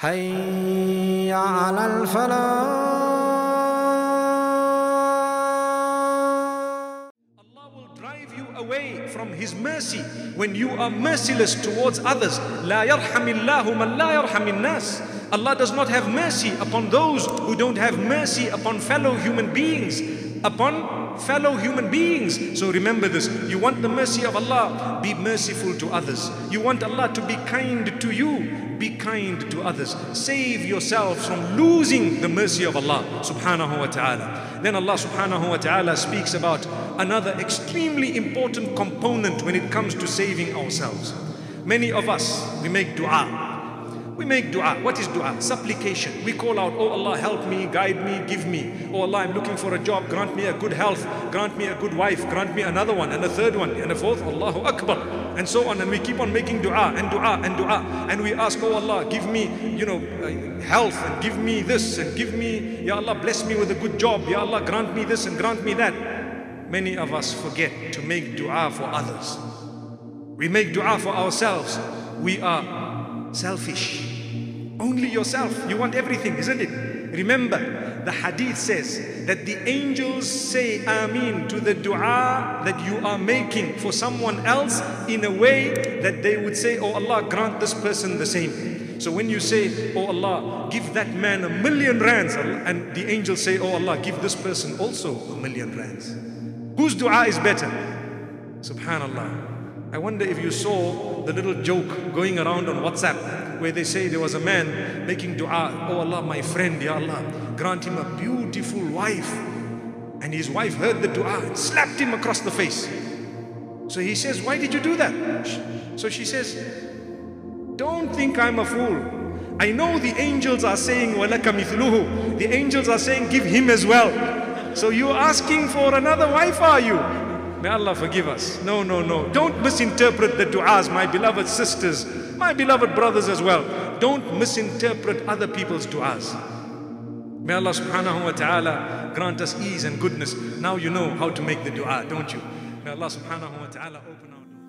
حي على الفلاح. Allah will drive you away from His mercy when you are merciless towards others. لا يرحم الله من لا يرحم الناس. Allah does not have mercy upon those who don't have mercy upon fellow human beings. So remember this. You want the mercy of Allah, be merciful to others. You want Allah to be kind to you, be kind to others. Save yourselves from losing the mercy of Allah subhanahu wa ta'ala. Then Allah subhanahu wa ta'ala speaks about another extremely important component when it comes to saving ourselves. Many of us, we make dua. What is dua? Supplication. We call out, oh Allah, help me, guide me, give me. Oh Allah, I'm looking for a job, grant me a good health, grant me a good wife, grant me another one, and a third one, and a fourth. Allahu Akbar, and so on. And we keep on making dua and dua and dua. And we ask, oh Allah, give me, you know, health, and give me this, and give me, Ya Allah, bless me with a good job. Ya Allah, grant me this and grant me that. Many of us forget to make dua for others. We make dua for ourselves. We are selfish. Only yourself. You want everything, isn't it? Remember, the hadith says that the angels say Ameen to the dua that you are making for someone else, in a way that they would say, oh Allah, grant this person the same. So when you say, oh Allah, give that man 1,000,000 rands, and the angels say, oh Allah, give this person also 1,000,000 rands. Whose dua is better? Subhanallah. I wonder if you saw the little joke going around on WhatsApp where they say there was a man making dua, oh Allah, my friend, Ya Allah, grant him a beautiful wife. And his wife heard the dua and slapped him across the face. So he says, why did you do that? So she says, don't think I'm a fool. I know the angels are saying, walaka mithluhu. The angels are saying, give him as well. So you're asking for another wife, are you? May Allah forgive us. No, no, no. Don't misinterpret the du'as, my beloved sisters, my beloved brothers as well. Don't misinterpret other people's du'as. May Allah subhanahu wa ta'ala grant us ease and goodness. Now you know how to make the du'a, don't you? May Allah subhanahu wa ta'ala open our doors.